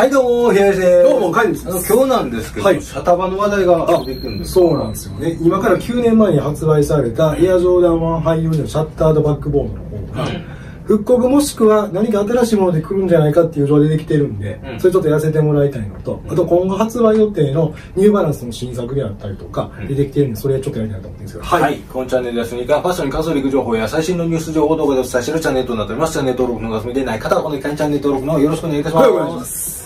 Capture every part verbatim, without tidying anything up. はいどうも、平井です。どうも、カインです。あの、今日なんですけど、シャタバの話題が出てくるんです。そうなんですよね。今からきゅうねんまえに発売された、エアジョーダンワンハイ用のシャッタードバックボードの方が、はい、復刻もしくは何か新しいもので来るんじゃないかっていう情報でできてるんで、うん、それちょっとやらせてもらいたいのと、うん、あと今後発売予定のニューバランスの新作であったりとか、出てきてるんで、それちょっとやりたいなと思ってるんですけど、はい。はい、このチャンネルではスニーカー、ファッションに関する陸情報や最新のニュース情報動画でお伝えしているチャンネルとなっております。チャンネル登録のお忘れでない方は、この機会にチャンネル登録の方よろしくお願いいたします。はい、お願いします。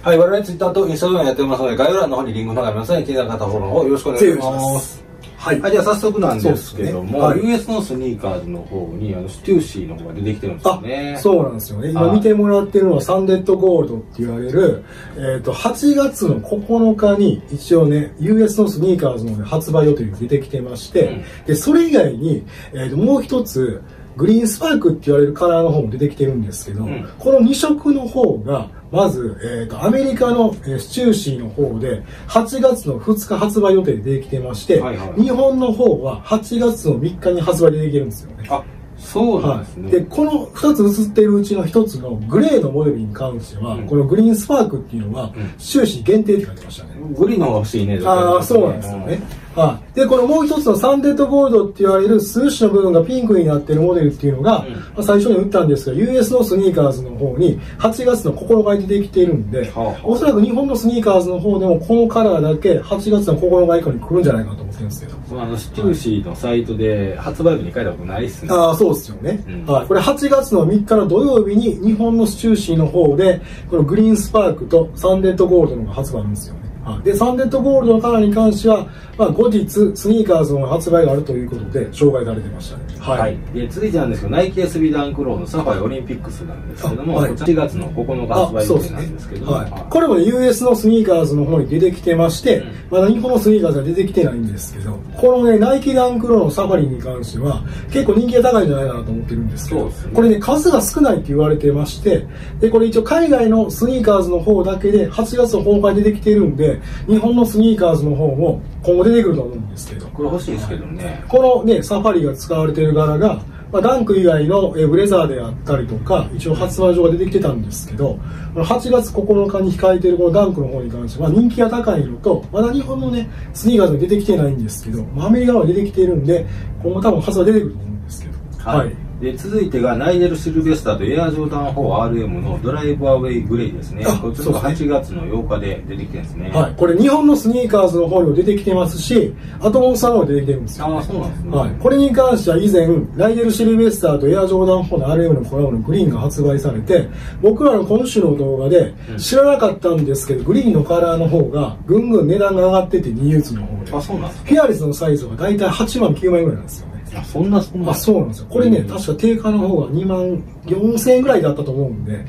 はい、我々ツイッターとインスタグラムやっておりますので、概要欄の方にリンクがありますので、気になる方フォローの方よろしくお願いします。はい、はい、じゃあ早速なんですけども、ね、はい、ユーエス のスニーカーズの方にあのステューシーの方が出てきてるんですよね。そうなんですよね。今見てもらってるのはサンデッドゴールドって言われる、えー、とはちがつのここのかに一応ね ユーエス のスニーカーズの発売予定が出てきてまして、うん、でそれ以外に、えー、ともう一つグリーンスパークって言われるカラーの方も出てきてるんですけど、うん、このにしょくの方がまず、えーと、アメリカの、えー、スチューシーの方ではちがつのふつか発売予定でできてまして、はいはい、日本の方ははちがつのみっかに発売でできるんですよね。あ、そうなんですね。はい、でこのふたつ映ってるうちのひとつのグレーのモデルに関しては、うん、このグリーンスパークっていうのは、うん、スチューシー限定って書いてましたね。グリーンの方が欲しいね。ああ、そうなんですよね。はい。でこのもう一つのサンデッドゴールドって言われる数種の部分がピンクになっているモデルっていうのが、うん、最初に打ったんですが ユーエス のスニーカーズの方にはちがつのここのかに出てきているんで、はあはあ、おそらく日本のスニーカーズの方でもこのカラーだけはちがつのここのか以降に来るんじゃないかなと思ってるんですけど、あのステューシーのサイトで発売日に書いたことないっすね。ああ、そうですよね。うん、はい、これはちがつのみっかの土曜日に日本のスチューシーの方でこのグリーンスパークとサンデッドゴールドのが発売なんですよね。でサンデッドゴールドのカラーに関しては、まあ、後日スニーカーズの発売があるということで紹介されてましたね。はい、はい、で続いてなんですけどナイキ エスビー ダンクローのサファリオリンピックスなんですけども、はい、しちがつのここのか発売予定なんですけど、ね、はい、これも、ね、ユーエス のスニーカーズの方に出てきてまして、うん、まだ日本のスニーカーズは出てきてないんですけど、このねナイキダンクローのサファリに関しては結構人気が高いんじゃないかなと思ってるんですけど、ね、これね数が少ないって言われてまして、でこれ一応海外のスニーカーズの方だけではちがつのここのかに出てきてるんで、日本のスニーカーズの方も今後出てくると思うんですけど、これ欲しいですけどね。このねサファリが使われている柄が、まあ、ダンク以外のブレザーであったりとか一応発売上が出てきてたんですけど、はちがつここのかに控えているこのダンクの方に関しては人気が高いのと、まだ日本のねスニーカーズも出てきてないんですけど、アメリカは出てきているんで今後多分発売出てくると思うんですけど、はい、はい。で続いてがナイジェル・シルベスターとエアジョーダンフォーアールエム のドライブアウェイグレイですね。こちらがはちがつのようかで出てきてるんですね。はい、これ日本のスニーカーズの方にも出てきてますし、アトモスさんの方にも出てきてるんですよ、ね。ああ、そうなんですね。はい、これに関しては以前ナイジェル・シルベスターとエアジョーダンフォーの アールエム のコラボのグリーンが発売されて、僕らの今週の動画で知らなかったんですけど、うん、グリーンのカラーの方がぐんぐん値段が上がっててニュースの方で、あ、そうなんですか。ヘアレスのサイズが大体はちまんきゅうまんえんぐらいなんですよね。あ、そんなそんな。あ、そうなんですよ。これね、確か定価の方がにまんよんせんえんぐらいだったと思うんで、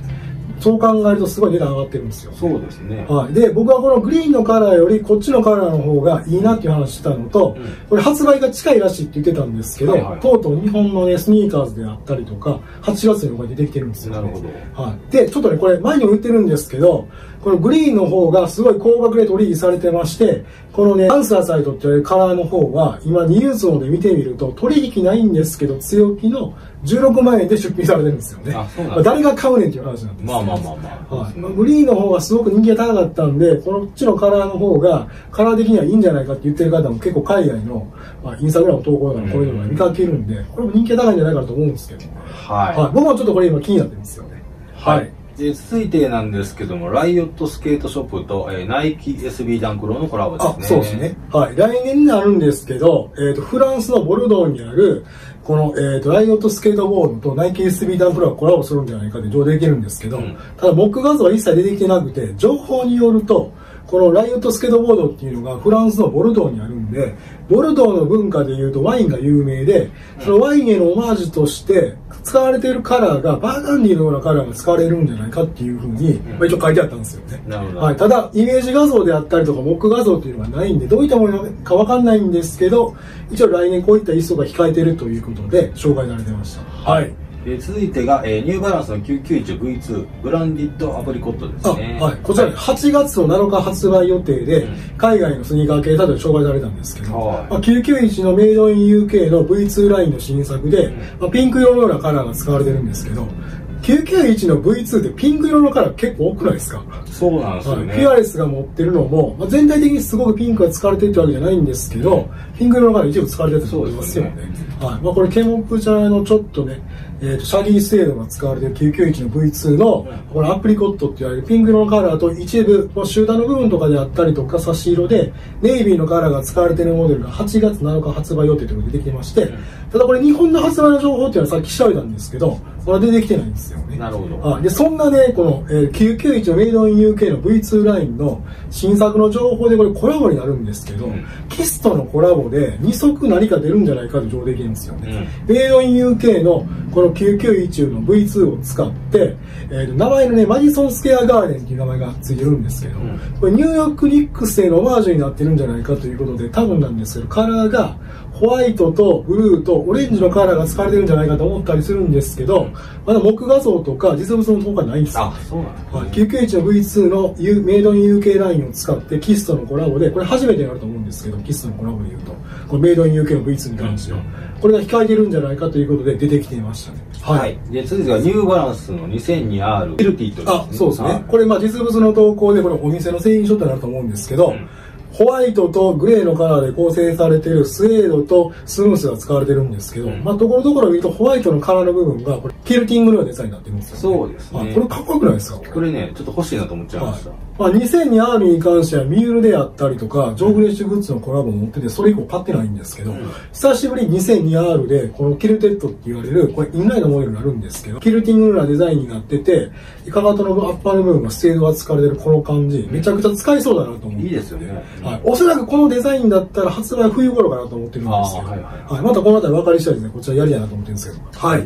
そう考えるとすごい値段上がってるんですよ。そうですね。はい。で、僕はこのグリーンのカラーよりこっちのカラーの方がいいなっていう話してたのと、うん、これ発売が近いらしいって言ってたんですけど、はいはい、とうとう日本のね、スニーカーズであったりとか、はちがつの方が出てきてるんですよ、ね。なるほど。はい。で、ちょっとね、これ前にも言ってるんですけど、このグリーンの方がすごい高額で取引されてまして、このね、アンサーサイトっていうカラーの方は、今ニュースの方で見てみると、取引ないんですけど、強気のじゅうろくまんえんで出品されてるんですよね。誰が買うねんっていう話なんですよ。まあまあまあまあ。グリーンの方がすごく人気が高かったんで、このっちのカラーの方が、カラー的にはいいんじゃないかって言ってる方も結構海外の、まあ、インスタグラム投稿とかこういうのが見かけるんで、これも人気が高いんじゃないかなと思うんですけど、はい、はい。僕もちょっとこれ今気になってるんですよね。はい。はい、で続いてなんですけども、ライオットスケートショップと、えー、ナイキ エスビー ダンクローのコラボですね。あ、そうですね。はい。来年になるんですけど、えーと、フランスのボルドーにある、この、えーと、ライオットスケートボードとナイキ エスビー ダンクローがコラボするんじゃないかって情報でできるんですけど、うん、ただ、僕画像は一切出てきてなくて、情報によると、このライオットスケートボードっていうのがフランスのボルドーにあるんで、ボルドーの文化でいうとワインが有名で、そのワインへのオマージュとして使われているカラーがバーガンディのようなカラーが使われるんじゃないかっていうふうに、まあ、一応書いてあったんですよね。はい、ただイメージ画像であったりとかモック画像っていうのがないんで、どういったものかわかんないんですけど、一応来年こういったイスが控えているということで紹介されてました。はい。で続いてが、えー、ニューバランスの きゅうきゅういちブイツー ブランディッドアプリコットですね。はい、こちらはちがつのなのか発売予定で、うん、海外のスニーカー系だと紹介されたんですけど、はい、まあ、きゅうきゅういちのメイドイン ユーケー の ブイツー ラインの新作で、うん、まあ、ピンク色のようなカラーが使われてるんですけど、きゅうきゅういちの ブイツー ってピンク色のカラー結構多くないですか？そうなんですよね。フィアレスが持ってるのも、まあ、全体的にすごくピンクが使われてるってわけじゃないんですけど、ピンク色のカラー一部使われてると思いますよね。はい、まあ、これケモンプチャのちょっとね、えー、とシャギースエードが使われてるきゅうきゅういちの ブイツー の、うん、これアプリコットって言われるピンク色のカラーと一部、まあ、集団の部分とかであったりとか差し色でネイビーのカラーが使われてるモデルがはちがつなのか発売予定というのが出てきてまして、うん、ただこれ日本の発売の情報っていうのはさっき調べたんですけど、これは出てきてないんですよね。なるほど。あ、でそんなね、この、えー、きゅうきゅういちのメイドイン ユーケー の ブイツー ラインの新作の情報でこれコラボになるんですけど、うん、キスとのコラボでにそく何か出るんじゃないかという情報できるんですよね。うん、メイドイン ユーケー のこのきゅうきゅういちの ブイツー を使って、えー、名前のね、マディソンスケアガーデンっていう名前がついてるんですけど、うん、これニューヨークニックスへのオマージュになってるんじゃないかということで、多分なんですけど、カラーがホワイトとブルーとオレンジのカラーが使われてるんじゃないかと思ったりするんですけど、うん、まだ木画像とか実物の投下ないんですよ。きゅうきゅういちの ブイツー の U メイドイン ユーケー ラインを使ってキスとのコラボで、これ初めてになると思うんですけど、キスとのコラボでいうとこれメイドイン ユーケー の ブイツー に関しては、うん、これが控えてるんじゃないかということで出てきていましたね。はい、はい、で続いてはニューバランスの にせんにアール ティルティットですね。あ、そうですね、はい、これまあ実物の投稿でこれお店の製品ショットになると思うんですけど、うん、ホワイトとグレーのカラーで構成されているスウェードとスムースが使われてるんですけど、うん、まあところどころ見るとホワイトのカラーの部分がこれキルティングのようなデザインになってるんですよね。そうですね。これかっこよくないですか？これね、ちょっと欲しいなと思っちゃいました。はい、まあ、にせんにアール に関してはミュールであったりとかジョーフレッシュグッズのコラボ持ってて、それ以降買ってないんですけど、うん、久しぶりに にせんにアール でこのキルテッドって言われるこれインラインのモデルになるんですけど、キルティングなデザインになってて、かかとのアッパーの部分がステードが使われてるこの感じ、めちゃくちゃ使いそうだなと思う。いいですよね。はい、おそらくこのデザインだったら発売冬頃かなと思ってるんですけど、はいはいはい、またこの辺り分かり次第ですね、こちらやりやなと思ってるんですけど、はい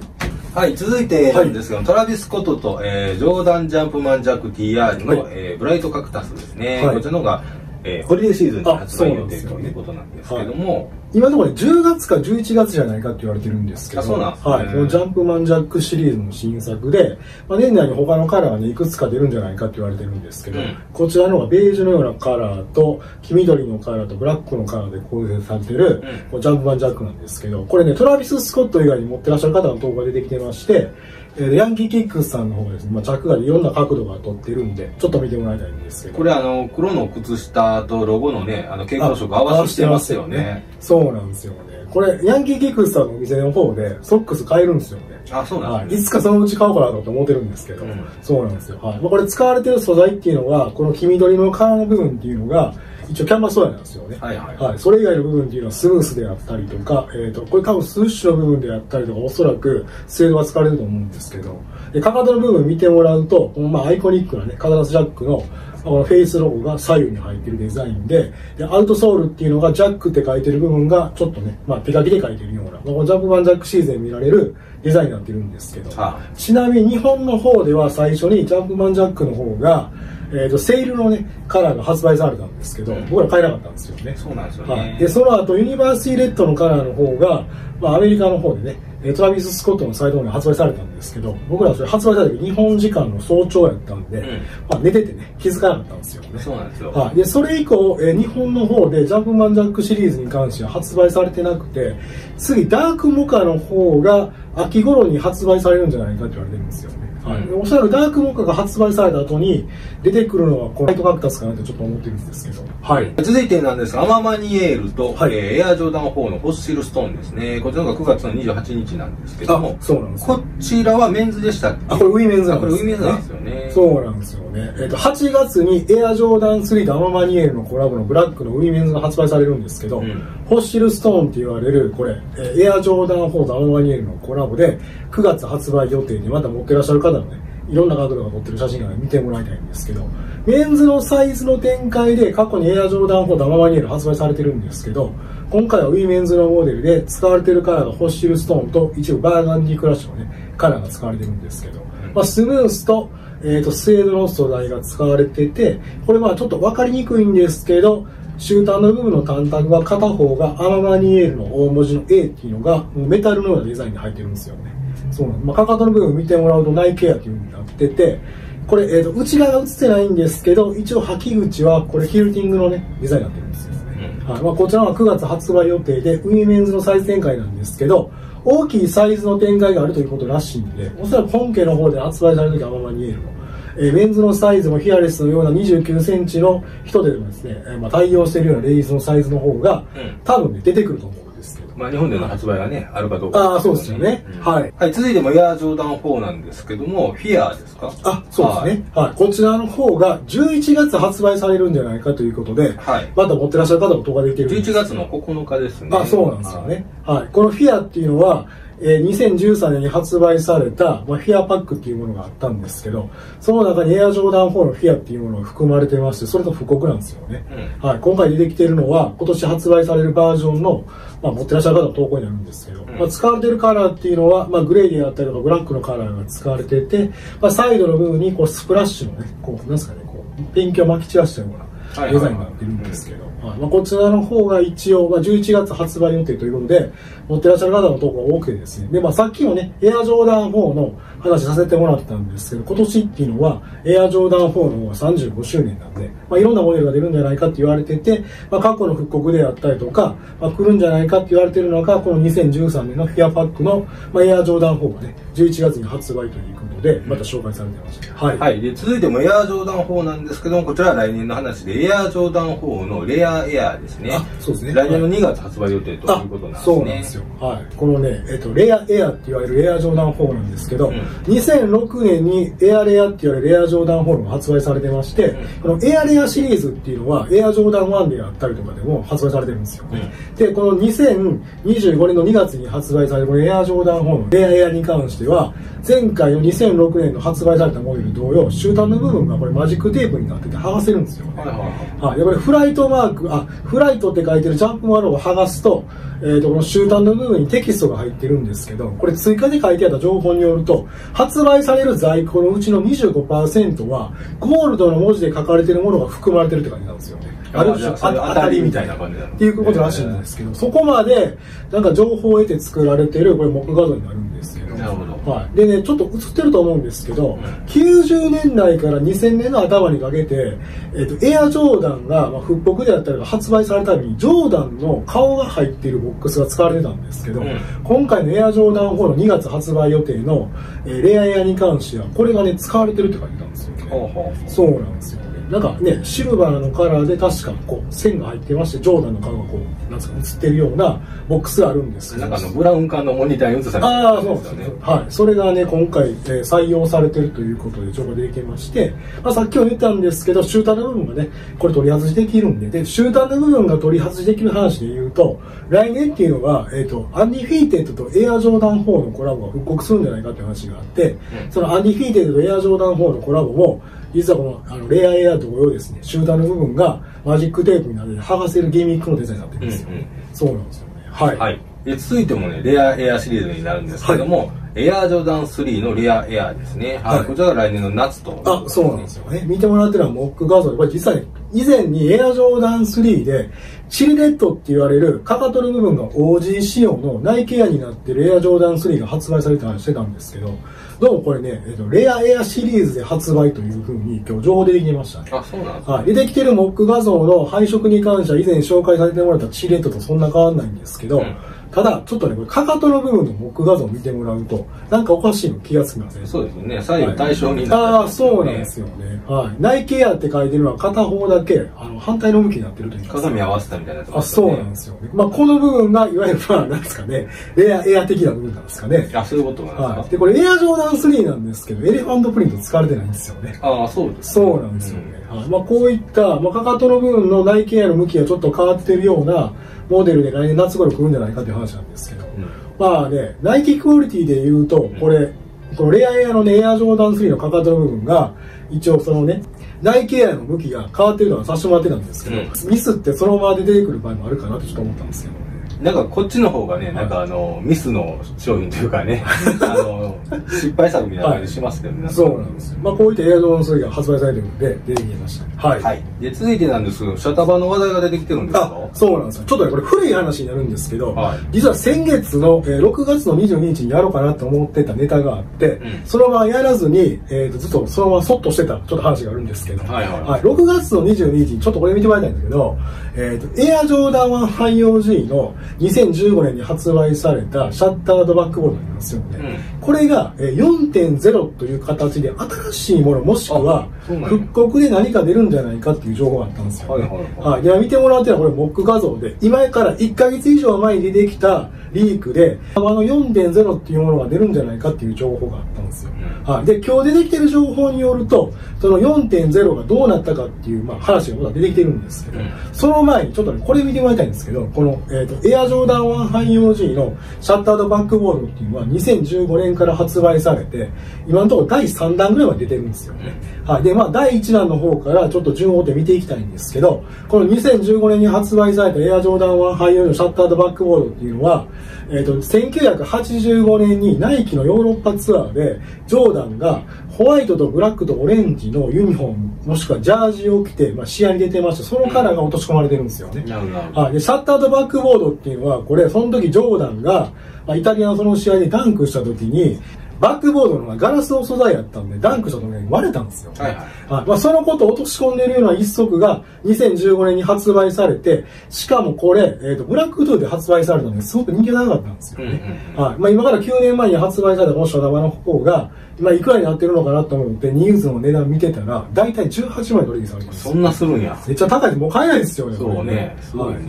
はい、続いてなんですが、はい、トラビス・コトと、えー、ジョーダン・ジャンプマン・ジャック ティーアール の、はい、えー、ブライト・カクタスですね、はい、こちらの方が、えー、ホリデーシーズンに発売予定ということなんですけども、今のところじゅうがつかじゅういちがつじゃないかって言われてるんですけど、そうなんですね。はい、このジャンプマンジャックシリーズの新作で、まあ、年内に他のカラーが、ね、いくつか出るんじゃないかって言われてるんですけど、うん、こちらの方がベージュのようなカラーと黄緑のカラーとブラックのカラーで構成されてる、うん、このジャンプマンジャックなんですけど、これね、トラビス・スコット以外に持ってらっしゃる方の投稿が出てきてまして、えー、ヤンキーキックスさんの方がですね、まあ、着眼でいろんな角度が取ってるんで、ちょっと見てもらいたいんですけど、これあの黒の靴下とロゴのね、あの蛍光色合わせしてますよね。そうなんですよね。これヤンキーキックスさんのお店の方でソックス買えるんですよね。あ、そうなんですね。いつかそのうち買おうかなと思ってるんですけど、うん、そうなんですよ。はい、まあ、これ使われてる素材っていうのは、この黄緑のカラーの部分っていうのが一応キャンバス素材なんですよね。はいはい、はい、それ以外の部分っていうのはスムースであったりとか、えー、とこれ多分スウッシュの部分であったりとか、おそらくスウェードが使われると思うんですけど、でかかとの部分見てもらうと、まあ、アイコニックなねカタスジャックのこのフェイスロゴが左右に入ってるデザインで、でアウトソールっていうのがジャックって書いてる部分がちょっとね、まあ、手書きで書いてるような、まあ、このジャンプマンジャックシーズンに見られるデザインになってるんですけど、ああ、ちなみに日本の方では最初にジャンプマンジャックの方が、えー、とセールのねカラーが発売されたんですけど、うん、僕ら買えなかったんですよね。そうなんですよね。はい、でその後ユニバーシティレッドのカラーの方が、まあ、アメリカの方でねトラビス・スコットのサイトに発売されたんですけど、僕らそれ発売された時日本時間の早朝やったんで、うん、まあ寝ててね気づかなかったんですよね。そうなんですよ。はい、でそれ以降、えー、日本の方でジャンプマンジャックシリーズに関しては発売されてなくて、次ダークモカの方が秋頃に発売されるんじゃないかって言われてるんですよね。はい、うん、おそらくダークモカが発売された後に出てくるのはこのライトカクタスかなってちょっと思ってるんですけど、はい、続いてなんですがアママニエールと、はい、えー、エアジョーダンフォーのフォッシルストーンですね。こちらがくがつのにじゅうはちにちなんですけども、そうなんです。こちらはメンズでしたっけ？あ、これウィメンズなんですよね。これウィメンズなんですよね。そうなんですよね。えっとはちがつにエアジョーダンスリーとアママニエールのコラボのブラックのウィメンズが発売されるんですけど、うん、フォッシルストーンって言われるこれエアジョーダンフォーとアママニエールのコラボでくがつ発売予定にまた持ってらっしゃる方のねいろんな角度が撮ってる写真が見てもらいたいんですけど、メンズのサイズの展開で過去にエアジョーダンフォーとアママニエル発売されてるんですけど、今回はウィメンズのモデルで使われてるカラーがホッシルストーンと一部バーガンディクラッシュのねカラーが使われてるんですけど、まあ、スムースと、えーとスウェードの素材が使われてて、これまあちょっと分かりにくいんですけど、終端の部分の単択は片方がアママニエルの大文字の エー っていうのがメタルのようなデザインに入ってるんですよね。そうなんです。まあ、かかとの部分見てもらうとナイケアという風になってて、これ、えー、と内側が映ってないんですけど、一応履き口はこれキルティングのねデザインになってるんですよね。うん、はい、まあ、こちらはくがつ発売予定でウィメンズの最先回なんですけど、大きいサイズの展開があるということらしいんで、おそらく本家の方で発売されるときはあんまり見えるの。えー、メンズのサイズもヒアレスのようなにじゅうきゅうセンチの人でもですね、えーまあ、対応しているようなレイズのサイズの方が、うん、多分、ね、出てくると思うんですけど、まあ日本での発売がね、はい、あるかどうか、ね、ああそうですよね、うん、はい、はい、続いてもエアジョーダンフォーなんですけども、フィアーですか、あそうですね、はい、はい、こちらの方がじゅういちがつ発売されるんじゃないかということで、はい、まだ持ってらっしゃる方も動画でいけるじゅういちがつのここのかですね、あそうなんですよね、はい、このフィアーっていうのはにせんじゅうさんねんに発売された、まあ、フィアパックっていうものがあったんですけど、その中にエアジョーダンフォーのフィアっていうものが含まれてまして、それと復刻なんですよね、うん、はい、今回出てきているのは今年発売されるバージョンの、まあ、持ってらっしゃる方の投稿になるんですけど、うん、まあ、使われてるカラーっていうのは、まあ、グレーであったりとかブラックのカラーが使われてて、まあ、サイドの部分にこうスプラッシュのね、こうなんすかね、こうペンキをまき散らしたようなデザインが出るんですけど、こちらの方が一応、まあ、じゅういちがつ発売予定ということで、持ってらっしゃる方の投稿が多くてですね、でまあ、さっきもね、エアジョーダンフォーの話させてもらったんですけど、今年っていうのは、エアジョーダンフォーの方がさんじゅうごしゅうねんなんで、まあ、いろんなモデルが出るんじゃないかって言われてて、まあ、過去の復刻であったりとか、まあ、来るんじゃないかって言われてるのが、このにせんじゅうさんねんのフィアパックの、まあ、エアジョーダンフォーがね、じゅういちがつに発売ということで、また紹介されてました。はい、はい、で続いてもエアジョーダンフォーなんですけども、こちらは来年の話で、エアジョーダンフォーのレアエアーですね。そうですね。来年のにがつ発売予定ということなんですね。そうなんですよ。はい。このね、えっと、レアエアって言われるエアジョーダンフォーなんですけど、うん、にせんろくねんにエアレアって言われるエアジョーダンフォーが発売されてまして、うん、このエアレアシリーズっていうのは、エアジョーダンワンであったりとかでも発売されてるんですよ、ね。うん、で、このにせんにじゅうごねんのにがつに発売されるこのエアジョーダンフォーのレアエアに関しては、前回のにせんろくねんの発売されたモデル同様、終端の部分がこれマジックテープになってて剥がせるんですよ、ね。はいはいはい。やっぱりフライトマーク、あ、フライトって書いてるジャンプマロを剥がすと、えーと、この終端の部分にテキストが入ってるんですけど、これ追加で書いてあった情報によると、発売される在庫のうちの にじゅうごパーセント は、ゴールドの文字で書かれてるものが含まれてるって感じなんですよね。ある種当たりみたいな感じだっていうことらしいんですけど、そこまで、なんか情報を得て作られてる、これ、モック画像になるんですけど。なるほど。はい。でね、ちょっと映ってると思うんですけど、うん、きゅうじゅうねんだいからにせんねんの頭にかけて、えーと、エアジョーダンが、まあ、復刻であったりが発売されたびに、ジョーダンの顔が入っているボックスが使われてたんですけど、うん、今回のエアジョーダンフォーのにがつ発売予定の、えー、レアエアに関しては、これがね、使われてるって書いてたんですよね。はあはあ、そうなんですよ。なんかね、シルバーのカラーで確かこう線が入ってまして、ジョーダンの顔がこう、なんつうか映ってるようなボックスがあるんですけど、なんかあのブラウン管のモニターに映されてるんですよね。はい。それがね、今回、えー、採用されてるということで、情報でいけまして、まあ、さっきも言ったんですけど、終端の部分がね、これ取り外しできるんで、で、終端の部分が取り外しできる話で言うと、来年っていうのは、えっと、アンディフィーテッドとエアジョーダンフォーのコラボが復刻するんじゃないかっていう話があって、うん、そのアンディフィーテッドとエアジョーダンフォーのコラボも、実はこのあのレアエア同様ですね、集団の部分がマジックテープになるので剥がせるギミックのデザインになってるんですよ、ね。うんうん、そうなんですよね。はい、はい、で続いてもね、レアエアシリーズになるんですけども、はい、エアージョーダンスリーのレアエアーですね。はい。こちらが来年の夏と。あ、そうなんですよね。見てもらってるのはモック画像で、これ実際以前にエアジョーダンスリーで、シルエットって言われるかかとの部分が オージー 仕様のナイキエアになってるエアジョーダンスリーが発売されたりしてたんですけど、どうもこれね、えっと、レアエアシリーズで発売というふうに今日情報出てきましたね。あ、そうなんですか。はい。出てきてるモック画像の配色に関しては以前紹介されてもらったシルエットとそんな変わんないんですけど、うん、ただ、ちょっとね、これ、かかとの部分のモック画像を見てもらうと、なんかおかしいの気がつきません。そうですよね。左右対称になってる、ね。ああ、そうなんですよね。はい。ナイキエアって書いてるのは片方だけ、あの、反対の向きになってるというか。鏡合わせたみたいなところ、ね。あ、そうなんですよね。まあ、この部分が、いわゆる、まあ、なんですかね、レア、エア的な部分なんですかね。あ、そういうことなんですか。はい。で、これ、エアジョーダンスリーなんですけど、エレファントプリント使われてないんですよね。ああ、そうです、ね。そうなんですよね。うん、はい。まあ、こういった、まあ、かかとの部分のナイキエアの向きがちょっと変わってるような、モデルで来年夏頃来るんじゃないかという話なんですけど、うん、まあね、ナイキクオリティでいうと、これ、うん、このレアエアのね、エアジョーダンスリーのかかとの部分が、一応そのね、ナイキエアの向きが変わってるのはさせてもらってたんですけど、うん、ミスってそのまま出てくる場合もあるかなとちょっと思ったんですけどね。なんかこっちの方がね、なんかあの、ミスの商品というかね、あの、失敗作みたいな感じしますけどね。そうなんですよ。まあこういったエアジョーダンスリーが発売されてるので、出てきました。はい。はい。で、続いてなんですけど、シャタバの話題が出てきてるんですか？そうなんですよ。ちょっとね、これ古い話になるんですけど、はい、実は先月の、えー、ろくがつのにじゅうににちにやろうかなと思ってたネタがあって、うん、そのままやらずに、えーと、ずっとそのままそっとしてた、ちょっと話があるんですけど、はいはい、はい。ろくがつのにじゅうににちに、ちょっとこれ見てもらいたいんですけど、えーと、エアジョーダンワン汎用 G の、にせんじゅうごねんに発売されたシャッタードバックボードになりますよね、うん、これが よんてんゼロ という形で新しいものもしくは復刻で何か出るんじゃないかっていう情報があったんですよ、ね、はいはい、見てもらうというのはこれモック画像で今からいっかげつ以上前に出てきたリークであの よんてんゼロ っていうものが出るんじゃないかっていう情報があったんですよ、うん、はい、で今日出てきてる情報によるとその よんてんゼロ がどうなったかっていう、まあ、話が出てきてるんですけど、うん、その前にちょっとねこれ見てもらいたいんですけどこの、えーと、エアジョーダンワン汎用 G のシャッタードバックボードっていうのはにせんじゅうごねんから発売されて今のところだいさんだんぐらいまで出てるんですよね、うん、はい、でまあだいいちだんの方からちょっと順を追って見ていきたいんですけどこのにせんじゅうごねんに発売されたエアジョーダンワン汎用 G のシャッタードバックボードっていうのはえーと、せんきゅうひゃくはちじゅうごねんにナイキのヨーロッパツアーでジョーダンがホワイトとブラックとオレンジのユニフォームもしくはジャージを着て、まあ、試合に出てましてそのカラーが落とし込まれてるんですよね、はい、でシャッタードバックボードっていうのはこれその時ジョーダンが、まあ、イタリアのその試合でダンクした時にバックボードのガラスの素材やったんでダンクした時に割れたんですよ、はいはい、まあ、そのことを落とし込んでいるような一足がにせんじゅうごねんに発売されてしかもこれ、えー、とブラックトゥーで発売されたのですごく人気がなかったんですよね、はい、まあ、今からきゅうねんまえに発売されたこのシャダバの方が今いくらになってるのかなと思ってニュースの値段見てたら大体じゅうはちまんえん取引されてます。そんなするんや。めっちゃ高いです。もう買えないですよね。そうね。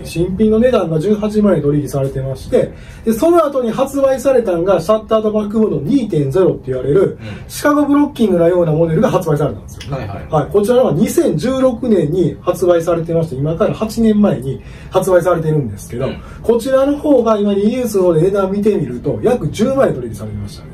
新品の値段がじゅうはちまんえん取引されてましてでその後に発売されたのがシャッタードバックボード にてんゼロ って言われる、うん、シカゴブロッキングのようなモデルが発売されたんですよ、ね、はいはい、はい、こちらはにせんじゅうろくねんに発売されてまして今からはちねんまえに発売されてるんですけど、うん、こちらの方が今ニュースの値段見てみると約じゅうまんえん取引されてましたね。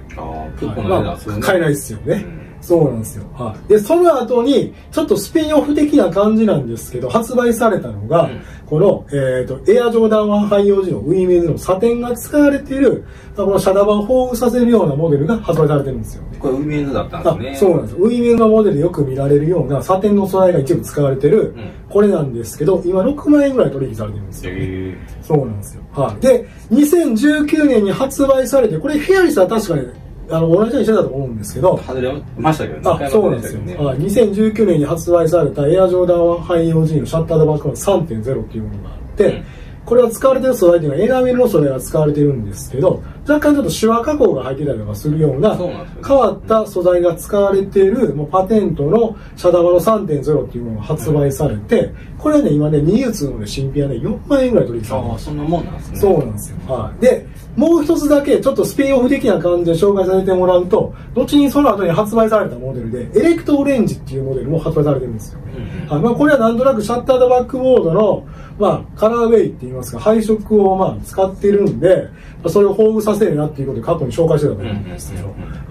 買えないですよね、うん、そうなんですよ、はい、でその後にちょっとスピンオフ的な感じなんですけど発売されたのが、うん、この、えー、とエアジョーダンワン汎用時のウィメンズのサテンが使われているこのシャダバを豊富させるようなモデルが発売されてるんですよ、ね、これウィメンズだったんですね。そうなんです。ウィメンズのモデルでよく見られるようなサテンの素材が一部使われてる、うん、これなんですけど今ろくまんえんぐらい取引されてるんですよ、ね、へそうなんですよ、はい、でにせんじゅうきゅうねんに発売されてこれフェアリスは確かにあの同じようにしてたと思うんですけど外れましたけどね。あ、そうなんですよね。にせんじゅうきゅうねんに発売されたエアジョーダンワン汎用 G のシャッタードバックボード さんてんゼロ っていうものがあって、うん、これは使われてる素材っていうのはエナメルの素材が使われてるんですけど若干ちょっとシワ加工が入ってたりとかするような変わった素材が使われているもうパテントのシャダバの さんてんゼロ っていうものが発売されて、うん、これはね今ねニューツの新品はねよんまんえんぐらい取引されてます。ああ、そんなもんなんですね。そうなんですよ、はい、でもう一つだけちょっとスピンオフ的な感じで紹介させてもらうと後にその後に発売されたモデルでエレクトオレンジっていうモデルも発売されてるんですよ、うん、はい、まあ、これはなんとなくシャッタードバックボードの、まあ、カラーウェイっていいますか配色をまあ使ってるんでそれを豊富させるなっていうことで過去に紹介してたと思うんですけど、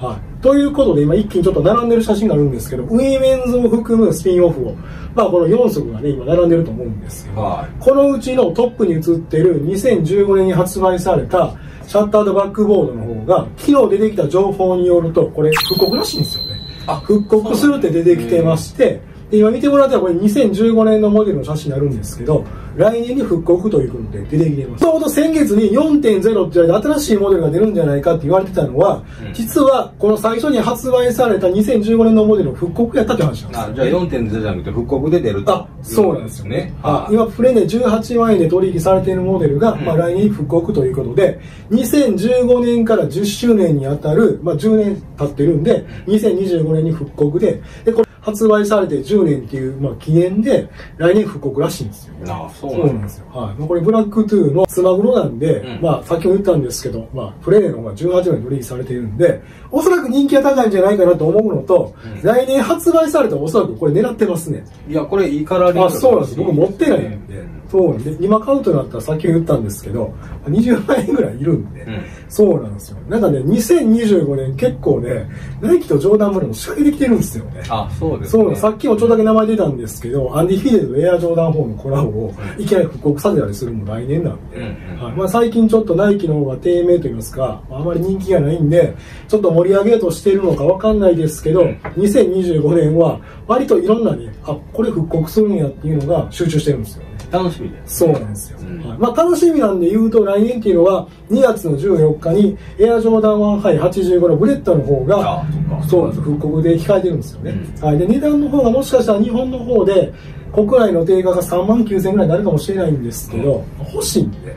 はい、ということで今一気にちょっと並んでる写真があるんですけどウィメンズを含むスピンオフを、まあ、このよんそくがね今並んでると思うんですけど、はい、このうちのトップに写ってるにせんじゅうごねんに発売されたシャッタードバックボードの方が昨日出てきた情報によるとこれ復刻らしいんですよね。あ、復刻するって出てきてましてで今見てもらったらこれにせんじゅうごねんのモデルの写真になるんですけど来年に復刻ということで出てきています。ちょうど先月に よんてんゼロ って言われて新しいモデルが出るんじゃないかって言われてたのは、うん、実はこの最初に発売されたにせんじゅうごねんのモデルの復刻やったって話なんです、ね、あ、じゃあ よんてんゼロ じゃなくて復刻で出ると。あ、そうなんですよね。あ、今プレネじゅうはちまんえんで取引されているモデルが、うん、まあ来年復刻ということでにせんじゅうごねんからじゅっしゅうねんにあたる、まあ、じゅうねん経ってるんでにせんにじゅうごねんに復刻 で, でこれ発売されてじゅうねんっていう、まあ、記念で来年復刻らしいんですよ。ああ、そうなんですよ。はい、これブラックトゥーのつまぐろなんで、うん、まあ先ほど言ったんですけど、まあプレネの方がじゅうはちまんえん取引されているんで、おそらく人気が高いんじゃないかなと思うのと、うん、来年発売されたらおそらくこれ狙ってますね。いや、これいいカラーリング。あ、そうなんです。僕持ってないんで。うん、そうなんで今買うとなったらさっき言ったんですけどにじゅうまんえんぐらいいるんで、うん、そうなんですよ。なんかねにせんにじゅうごねん結構ねナイキとジョーダンブルも仕掛けてきてるんですよね。あ、そうですね。そう、さっきもちょっとだけ名前出たんですけどアンディ・フィデルとエアジョーダンフォーのコラボをいきなり復刻させたりするのも来年なんで、うん、はい、まあ、最近ちょっとナイキの方が低迷といいますかあまり人気がないんでちょっと盛り上げようとしているのかわかんないですけど、うん、にせんにじゅうごねんは割といろんなねあこれ復刻するんやっていうのが集中してるんですよね。楽しみです。そうなんですよ、うん、はい、まあ楽しみなんで言うと来年っていうのはにがつのじゅうよっかにエアジョーダンワンハイはちじゅうごのブレッドの方がそうなんです復刻で控えてるんですよね、うん、はい、で値段の方がもしかしたら日本の方で国内の定価がさんまんきゅうせんえんぐらいになるかもしれないんですけど、うん、欲しいんで、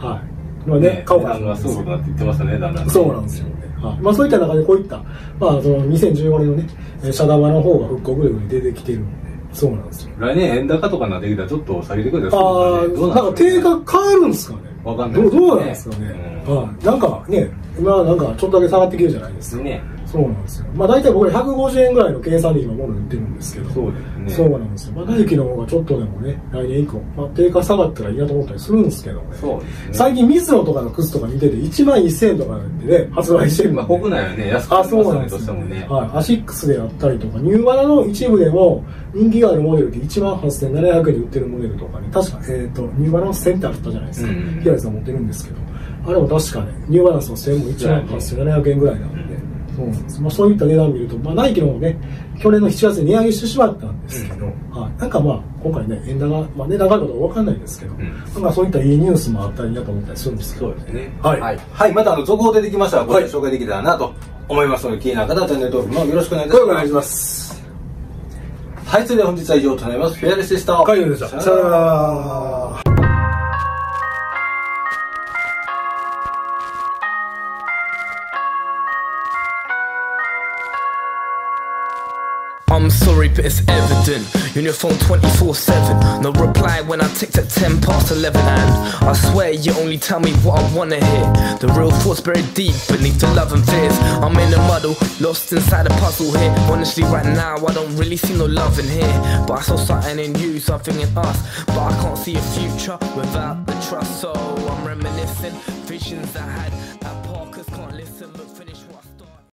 はい。まあね、顔がそうなって言ってましたね、だんだん。そうなんですよ。はい。まあそういった中でこういった、まあそのにせんじゅうごねんのね、シャダバの方が復刻力に出てきてるんで。そうなんですよ。来年円高とかになってきたらちょっと下げてくれたら、ああ、なんか定価変わるんですかね。わかんない。どうなんですかね。はい。なんかね、今なんかちょっとだけ下がってきるじゃないですか。ね。そうなんですよ。まあ大体僕ひゃくごじゅうえんぐらいの計算で今もの売ってるんですけど。そうですね。そうなんですよ。まあ大気の方がちょっとでもね、来年以降、まあ定価下がったらいいなと思ったりするんですけどね。そうですね。最近ミズノとかの靴とか見てていちまんせんえんとかでね、発売してる。まあ国内はね、安くなったりともね。はい。アシックスでやったりとか、ニューマラの一部でも人気があるモデルでいちまんはっせんななひゃくえんで売ってるモデルとかね、確か、えっと、ニューマラのせんってあったじゃないですか。平井さん持ってるんですけど。あれも確かね、ニューバランスの線もいちまんはっせんななひゃくえんぐらいなので、うん、そうです、まあ、そういった値段を見ると、まあ、ナイキの方ね、去年のしちがつに値上げしてしまったんですけど、うん、はい、なんかまあ、今回ね、円高、まあ、値段があることは分かんないんですけど、うん、なんかそういったいいニュースもあったりなと思ったりするんですけど、そうですね、はい、はいはい、またあの続報出てきましたら、ご紹介できたらなと思いますので、気になる方はチャンネル登録もよろしくお願いいたします。お願いします。はい、それでは本日は以上となります。フェアレスでした。カイルでした。さよなら。I'm sorry, but it's evident. You're on your phone twenty-four seven. No reply when I text at ten past eleven. And I swear you only tell me what I wanna hear. The real thoughts buried deep beneath the love and fears. I'm in a muddle, lost inside a puzzle here. Honestly, right now I don't really see no love in here. But I saw something in you, something in us. But I can't see a future without the trust. So I'm reminiscing visions I had.